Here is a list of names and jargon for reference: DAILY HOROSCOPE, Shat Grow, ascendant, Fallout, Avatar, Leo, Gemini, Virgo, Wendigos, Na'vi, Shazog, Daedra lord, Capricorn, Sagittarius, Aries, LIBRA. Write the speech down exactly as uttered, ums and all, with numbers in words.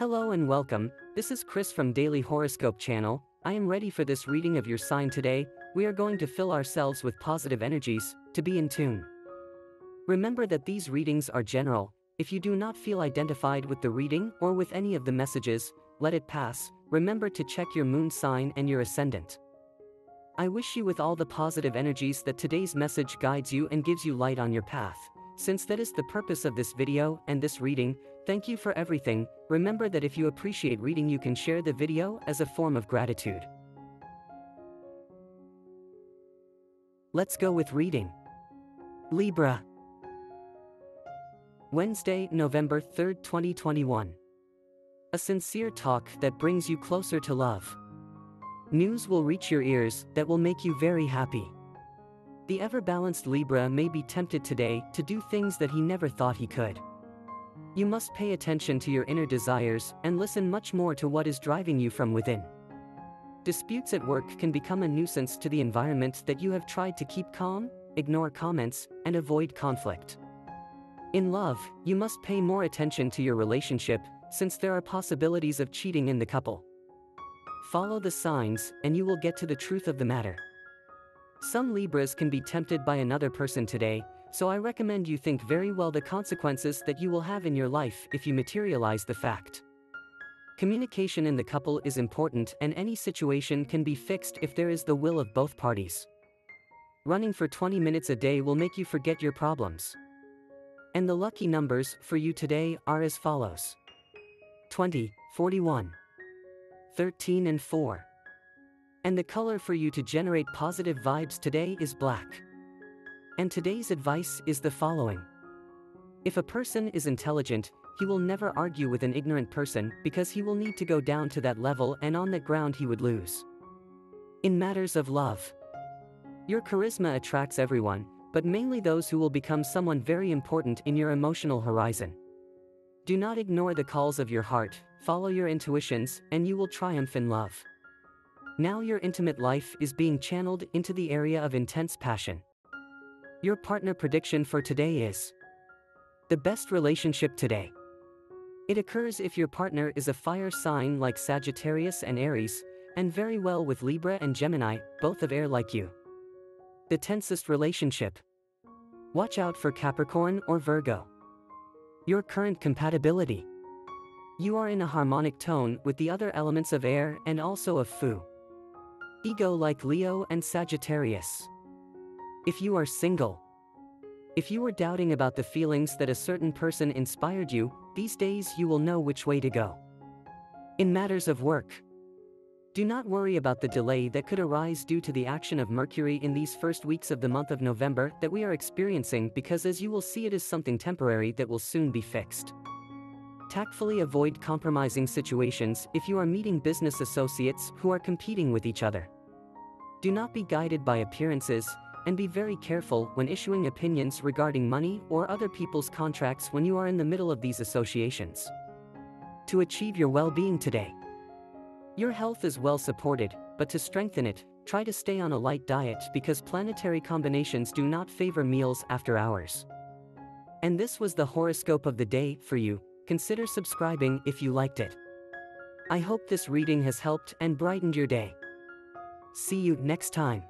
Hello and welcome, this is Chris from Daily Horoscope Channel. I am ready for this reading of your sign today. We are going to fill ourselves with positive energies, to be in tune. Remember that these readings are general. If you do not feel identified with the reading or with any of the messages, let it pass. Remember to check your moon sign and your ascendant. I wish you with all the positive energies that today's message guides you and gives you light on your path. Since that is the purpose of this video and this reading, thank you for everything. Remember that if you appreciate reading, you can share the video as a form of gratitude. Let's go with reading. Libra. Wednesday, November third, twenty twenty-one. A sincere talk that brings you closer to love. News will reach your ears that will make you very happy. The ever-balanced Libra may be tempted today to do things that he never thought he could. You must pay attention to your inner desires and listen much more to what is driving you from within. Disputes at work can become a nuisance to the environment that you have tried to keep calm, ignore comments, and avoid conflict. In love, you must pay more attention to your relationship, since there are possibilities of cheating in the couple. Follow the signs, and you will get to the truth of the matter. Some Libras can be tempted by another person today, so I recommend you think very well the consequences that you will have in your life if you materialize the fact. Communication in the couple is important, and any situation can be fixed if there is the will of both parties. Running for twenty minutes a day will make you forget your problems. And the lucky numbers for you today are as follows: twenty, forty-one, thirteen and four. And the color for you to generate positive vibes today is black. And today's advice is the following. If a person is intelligent, he will never argue with an ignorant person, because he will need to go down to that level, and on that ground he would lose. In matters of love, your charisma attracts everyone, but mainly those who will become someone very important in your emotional horizon. Do not ignore the calls of your heart, follow your intuitions, and you will triumph in love. Now your intimate life is being channeled into the area of intense passion. Your partner prediction for today is the best relationship today. It occurs if your partner is a fire sign like Sagittarius and Aries, and very well with Libra and Gemini, both of air like you. The tensest relationship. Watch out for Capricorn or Virgo. Your current compatibility. You are in a harmonic tone with the other elements of air and also of fire. Ego like Leo and Sagittarius. If you are single. If you are doubting about the feelings that a certain person inspired you, these days you will know which way to go. In matters of work. Do not worry about the delay that could arise due to the action of Mercury in these first weeks of the month of November that we are experiencing, because as you will see, it is something temporary that will soon be fixed. Tactfully avoid compromising situations if you are meeting business associates who are competing with each other. Do not be guided by appearances, and be very careful when issuing opinions regarding money or other people's contracts when you are in the middle of these associations. To achieve your well-being today. Your health is well supported, but to strengthen it, try to stay on a light diet, because planetary combinations do not favor meals after hours. And this was the horoscope of the day for you. Consider subscribing if you liked it. I hope this reading has helped and brightened your day. See you next time.